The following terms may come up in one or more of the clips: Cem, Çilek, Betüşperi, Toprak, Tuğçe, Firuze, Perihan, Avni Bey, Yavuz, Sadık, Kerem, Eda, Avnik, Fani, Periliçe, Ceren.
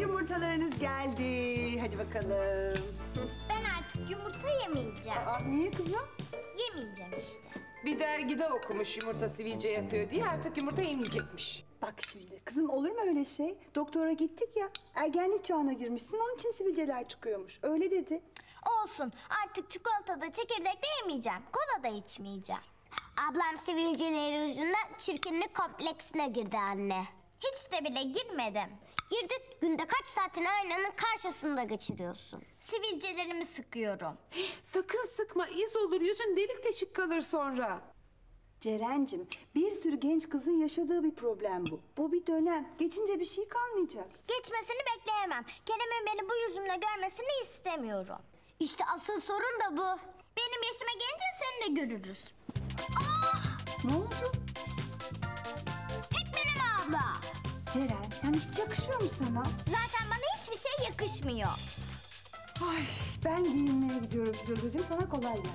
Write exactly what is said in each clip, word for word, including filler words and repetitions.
Yumurtalarınız geldi. Hadi bakalım. Ben artık yumurta yemeyeceğim. Aa, niye kızım? Yemeyeceğim işte. Bir dergide okumuş yumurta sivilce yapıyor diye artık yumurta yemeyecekmiş. Bak şimdi kızım, olur mu öyle şey? Doktora gittik ya, ergenlik çağına girmişsin, onun için sivilceler çıkıyormuş. Öyle dedi. Olsun, artık çikolatada, çekirdekte yemeyeceğim. Kola da içmeyeceğim. Ablam sivilceleri yüzünden çirkinlik kompleksine girdi anne. Hiç de bile girmedim. Girdik, günde kaç saatini aynanın karşısında geçiriyorsun. Sivilcelerimi sıkıyorum. Sakın sıkma, iz olur, yüzün delik deşik kalır sonra. Ceren'cim, bir sürü genç kızın yaşadığı bir problem bu. Bu bir dönem, geçince bir şey kalmayacak. Geçmesini bekleyemem. Kerem'in beni bu yüzümle görmesini istemiyorum. İşte asıl sorun da bu. Benim yaşıma gelince seni de görürüz. Ah! Ne oldu? Tekmeleme abla. Ceren, yani hiç yakışıyor mu sana? Zaten bana hiçbir şey yakışmıyor. Ay, ben giyinmeye gidiyorum Firuzeciğim, sana kolay gelsin.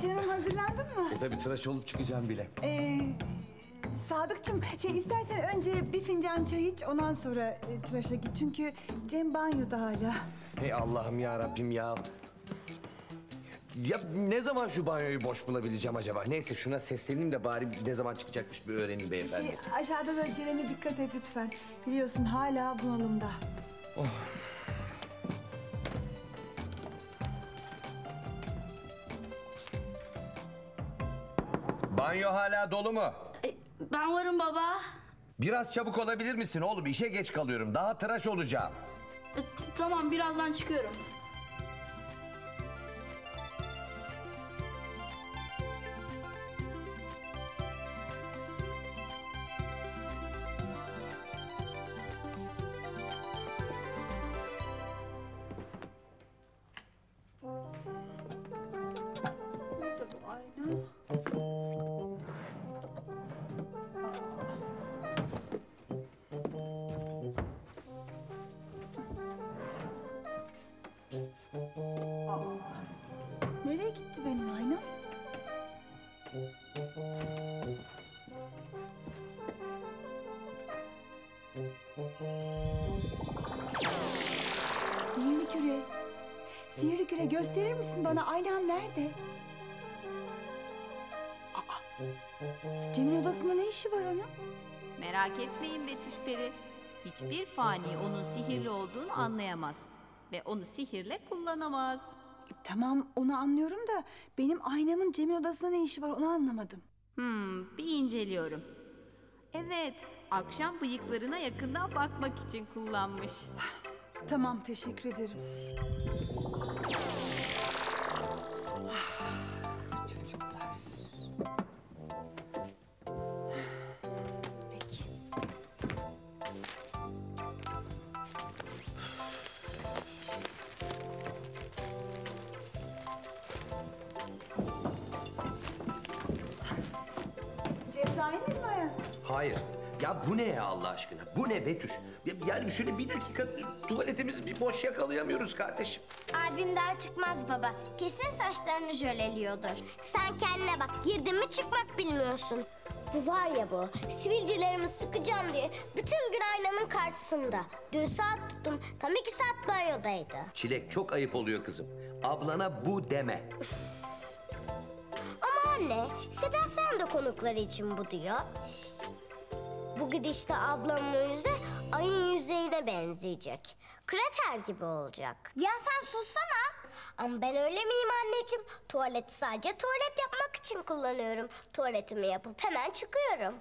Ceren, hazırlandın mı? E tabii, tıraş olup çıkacağım bile. Ee, Sadıkçım, şey istersen önce bir fincan çay iç, ondan sonra e, tıraşa git. Çünkü Cem banyoda hala. Hey Allah'ım ya Rabbim ya. Ya ne zaman şu banyoyu boş bulabileceğim acaba? Neyse şuna sesleneyim de bari ne zaman çıkacakmış bir öğreneyim beyefendi. Şey, aşağıda da Ceren'e dikkat et lütfen. Biliyorsun hala bunalımda. Oh. Banyo hala dolu mu? Ben varım baba. Biraz çabuk olabilir misin oğlum? İşe geç kalıyorum. Daha tıraş olacağım. E, tamam, birazdan çıkıyorum. Gösterir misin bana? Aynam nerede? Aa, Cem'in odasında ne işi var onun? Merak etmeyin Betüşperi. Hiçbir fani onun sihirli olduğunu anlayamaz. Ve onu sihirle kullanamaz. E, tamam, onu anlıyorum da benim aynamın Cem'in odasında ne işi var onu anlamadım. Hmm, bir inceliyorum. Evet, akşam bıyıklarına yakından bakmak için kullanmış. Tamam, teşekkür ederim. Ah, çocuklar. Peki. Cezayir mi bayan? Hayır. Ya bu ne ya Allah aşkına? Bu ne Betüş? Yani şöyle bir dakika tuvaletimizi bir boş yakalayamıyoruz kardeşim. Abim daha çıkmaz baba. Kesin saçlarını jöleliyordur. Sen kendine bak. Girdin mi çıkmak bilmiyorsun. Bu var ya bu. Sivilcelerimi sıkacağım diye bütün gün aynanın karşısında. Dün saat tuttum. Tam iki saat banyodaydı. Çilek, çok ayıp oluyor kızım. Ablana bu deme. Ama anne, Seda sen de konukları için bu diyor. Bu gidişte ablamın yüzü ayın yüzeyine benzeyecek. Krater gibi olacak. Ya sen sussana. Ama ben öyle miyim anneciğim? Tuvaleti sadece tuvalet yapmak için kullanıyorum. Tuvaletimi yapıp hemen çıkıyorum.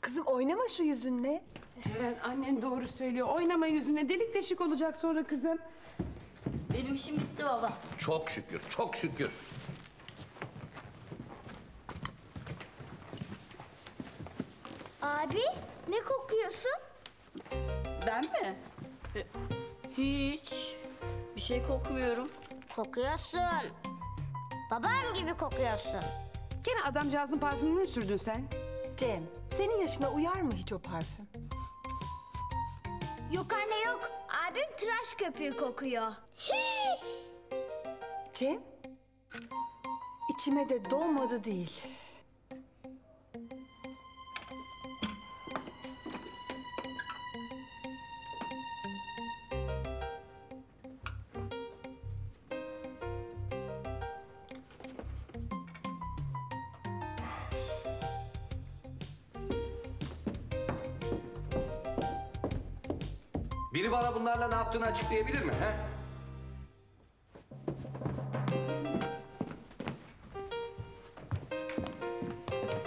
Kızım oynama şu yüzünle. Ceren annen doğru söylüyor. Oynama yüzüne, delik deşik olacak sonra kızım. Benim işim bitti baba. Çok şükür, çok şükür. Abi ne kokuyorsun? Ben mi? Hiç. Bir şey kokmuyorum. Kokuyorsun. Babam gibi kokuyorsun. Gene adamcağızın parfümünü sürdün sen. Cem, senin yaşına uyar mı hiç o parfüm? Yok anne yok. Abim tıraş köpüğü kokuyor. Cem, içime de dolmadı değil. Biri bana bunlarla ne yaptığını açıklayabilir mi? He?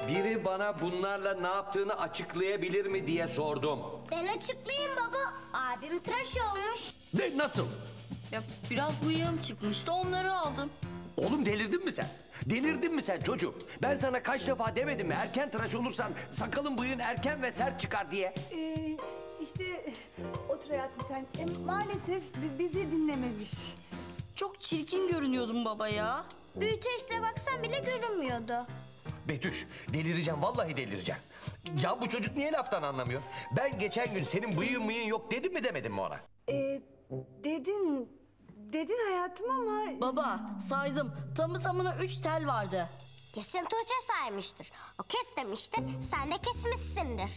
Biri bana bunlarla ne yaptığını açıklayabilir mi diye sordum. Ben açıklayayım baba. Abim tıraş olmuş. Ne? Nasıl? Ya biraz bıyığım çıkmıştı, onları aldım. Oğlum delirdin mi sen? Delirdin mi sen çocuğum? Ben sana kaç defa demedim mi? Erken tıraş olursan sakalın bıyığın erken ve sert çıkar diye. Ee... İşte otur hayatım sen. E, maalesef bizi dinlememiş. Çok çirkin görünüyordun baba ya. Büyüteçle baksan bile görünmüyordu. Betüş delireceğim, vallahi delireceğim. Ya bu çocuk niye laftan anlamıyor? Ben geçen gün senin bıyığın mıyın yok dedim mi demedim mi ona? E, dedin, dedin hayatım ama... Baba saydım, tamı tamına üç tel vardı. Kesin Tuğçe saymıştır. O kes demiştir, sen de kesmişsindir.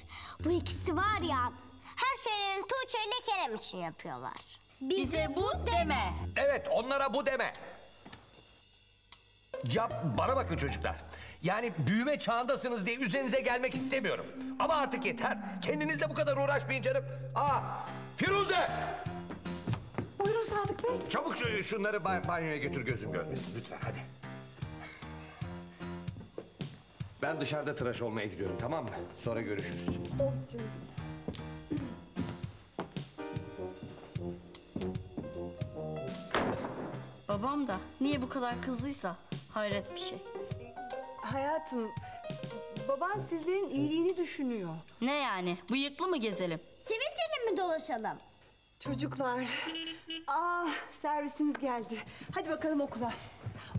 Bu ikisi var ya... Her şeylerini Tuğçe ile Kerem için yapıyorlar. Bize, Bize bu deme. Evet, onlara bu deme. Ya bana bakın çocuklar. Yani büyüme çağındasınız diye üzerinize gelmek istemiyorum. Ama artık yeter. Kendinizle bu kadar uğraşmayın canım. Aa, Firuze! Buyurun Sadık Bey. Çabuk şunları banyoya götür, gözüm görmesin lütfen, hadi. Ben dışarıda tıraş olmaya gidiyorum, tamam mı? Sonra görüşürüz. Olur canım. Babam da niye bu kadar kızdıysa hayret bir şey. Hayatım, baban sizlerin iyiliğini düşünüyor. Ne yani? Bıyıklı mı gezelim? Sivilceli mi dolaşalım? Çocuklar, aa servisiniz geldi. Hadi bakalım okula.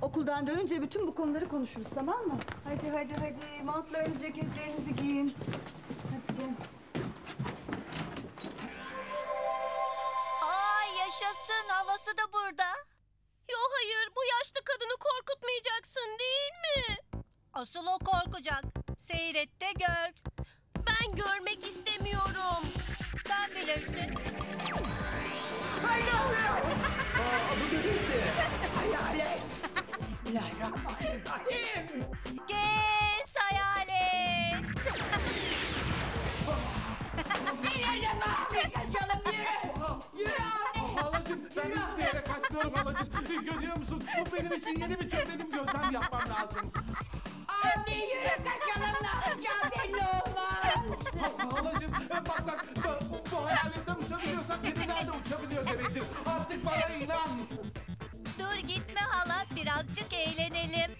Okuldan dönünce bütün bu konuları konuşuruz, tamam mı? Hadi hadi hadi, montlarınızı, ceketlerinizi giyin. Hadi canım. Aa yaşasın, halası da burada. Yo hayır, bu yaşlı kadını korkutmayacaksın değil mi? Asıl o korkacak. Seyret de gör. Ben görmek istemiyorum. Sen bilirsin. Hayır, hayır. Aa, bu görürsün. Hayalet. Bismillahirrahmanirrahim. Gez hayalet. Yürü anne, kaçalım yürü. Yürü anne. Halacığım ben hiçbir yere kaçmıyorum halacığım. Görüyor musun? Bu benim için yeni bir tür, benim gözlem yapmam lazım. Anne yürü kaçalım, ne yapacağım belli olmaz. Halacığım bak bak bu, bu hayaletten uçabiliyorsak biriler de uçabiliyor demektir. Artık bana inan. Dur gitme hala, birazcık eğlenelim.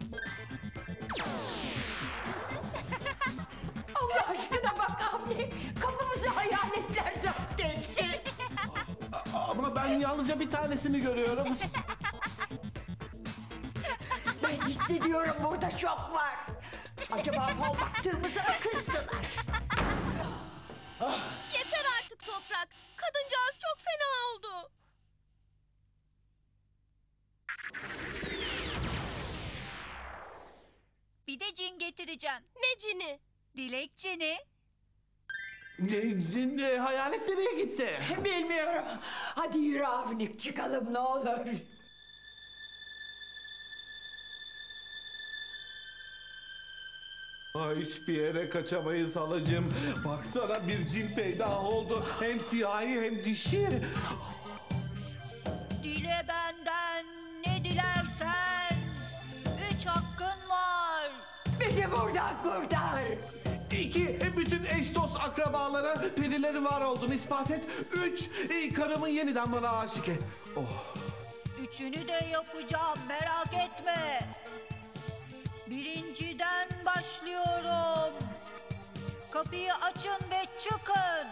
Allah aşkına bak anne, kapımızı hayaletler zaptetti. Ama ben yalnızca bir tanesini görüyorum. Ben hissediyorum burada şok var. Acaba fal baktığımıza mı kızdılar? Yeter artık Toprak, kadıncağız çok fena oldu. Bir de cin getireceğim. Ne cini? Dilek cini. Ne, ne, ne, hayalet nereye gitti? Bilmiyorum. Hadi yürü Avnik, çıkalım ne olur. Aa, hiçbir yere kaçamayız halacığım. Baksana bir cin peydah oldu. Hem siyahi hem dişi. Dile benden ne dilersen. Üç hakkın var. Bizi buradan kurtar. İki, bütün eş dost akrabalara perilerin var olduğunu ispat et. Üç, karımın yeniden bana aşık et. Oh. Üçünü de yapacağım, merak etme. Birinciden başlıyorum. Kapıyı açın ve çıkın.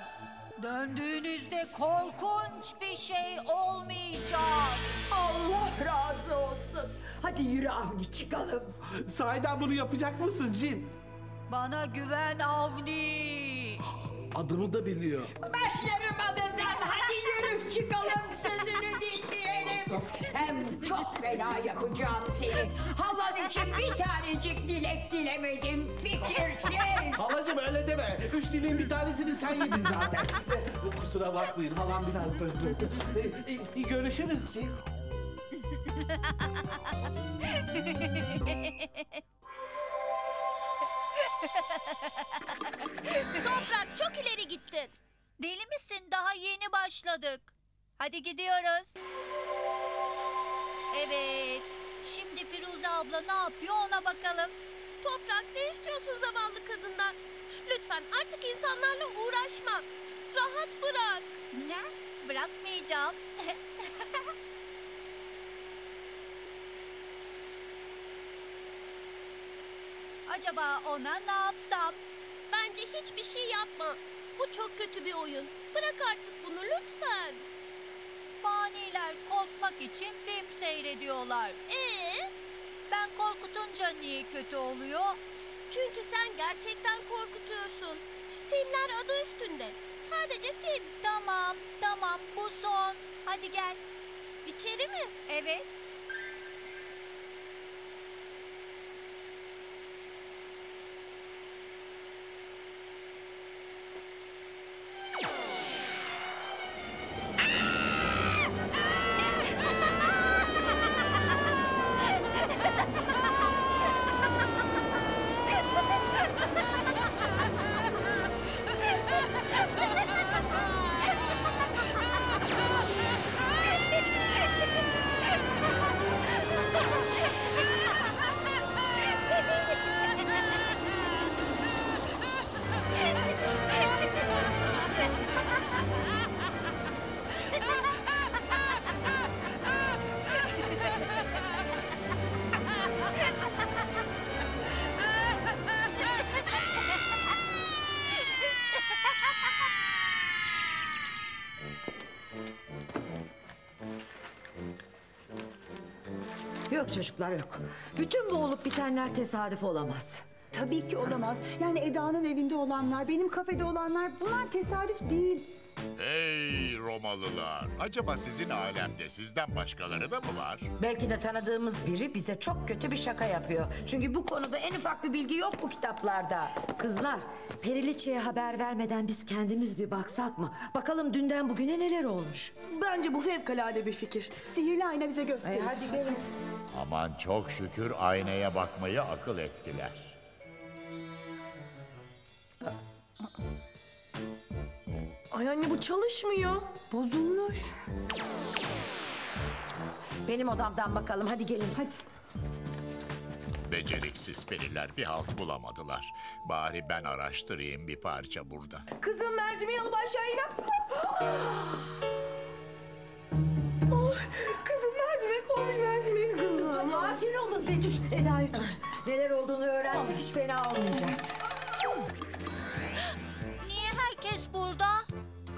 Döndüğünüzde korkunç bir şey olmayacak. Allah razı olsun. Hadi yürü Avni, çıkalım. Sahiden bunu yapacak mısın cin? Bana güven Avni. Adını da biliyor. Başlarım adından. Hadi yürü çıkalım, sözünü dinleyelim. Hem çok fena yapacağım seni. Halan için bir tanecik dilek dilemedim, fikirsiz. Halacığım öyle deme. Üç dileğin bir tanesini sen yedin zaten. Kusura bakmayın, halam biraz böyle. Görüşürüz cin. Toprak çok ileri gittin. Deli misin? Daha yeni başladık. Hadi gidiyoruz. Evet. Şimdi Firuze abla ne yapıyor ona bakalım. Toprak ne istiyorsun zavallı kadından? Lütfen artık insanlarla uğraşma. Rahat bırak. Ne? Bırakmayacağım. Acaba ona ne yapsam? Bence hiçbir şey yapma. Bu çok kötü bir oyun. Bırak artık bunu lütfen. Faniler korkmak için film seyrediyorlar. Ee? Ben korkutunca niye kötü oluyor? Çünkü sen gerçekten korkutuyorsun. Filmler adı üstünde. Sadece film. Tamam, tamam. Bu son. Hadi gel. İçeri mi? Evet. Yok çocuklar, yok. Bütün bu olup bitenler tesadüf olamaz. Tabii ki olamaz. Yani Eda'nın evinde olanlar, benim kafede olanlar, bunlar tesadüf değil. Hey Romalılar! Acaba sizin alemde sizden başkaları da mı var? Belki de tanıdığımız biri bize çok kötü bir şaka yapıyor. Çünkü bu konuda en ufak bir bilgi yok bu kitaplarda. Kızlar, Periliçe'ye haber vermeden biz kendimiz bir baksak mı? Bakalım dünden bugüne neler olmuş? Bence bu fevkalade bir fikir. Sihirli ayna bize gösterir. Ay, hadi gelin. Aman çok şükür aynaya bakmayı akıl ettiler. Ay anne bu çalışmıyor. Bozulmuş. Benim odamdan bakalım, hadi gelin. Hadi. Beceriksiz periler bir halt bulamadılar. Bari ben araştırayım bir parça burada. Kızım mercimeği alıp aşağı in. Oh, kızım mercimek olmuş mercimeği kızım. Sakin olun Betüş, Eda'yı tut. Neler olduğunu öğrensek hiç fena olmayacak. Niye herkes burada?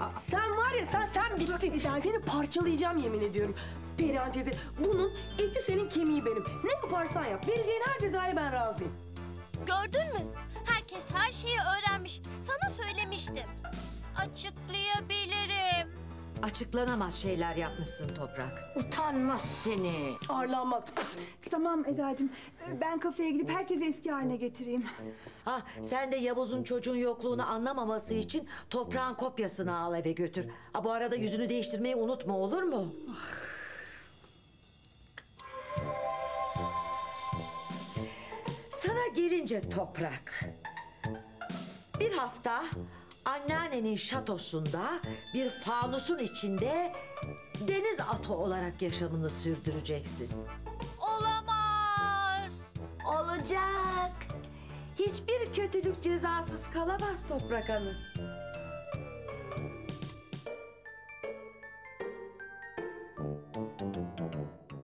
Aa, sen var ya sen sen bittin. Seni parçalayacağım yemin ediyorum. Perihan teyze, bunun eti senin kemiği benim. Ne yaparsan yap, vereceğin her cezaya ben razıyım. Gördün mü? Herkes her şeyi öğrenmiş. Sana söylemiştim. Açıklayabilirim. Açıklanamaz şeyler yapmışsın Toprak. Utanmaz seni. Arlanmaz. Tamam Eda'cığım, ben kafeye gidip herkesi eski haline getireyim. Ha, sen de Yavuz'un çocuğun yokluğunu anlamaması için Toprak'ın kopyasını al eve götür. Ha, bu arada yüzünü değiştirmeyi unutma, olur mu? Ah. Sana gelince Toprak, bir hafta anneannenin şatosunda bir fanusun içinde deniz atı olarak yaşamını sürdüreceksin. Olamaz. Olacak. hiçbir kötülük cezasız kalamaz Toprak Hanım.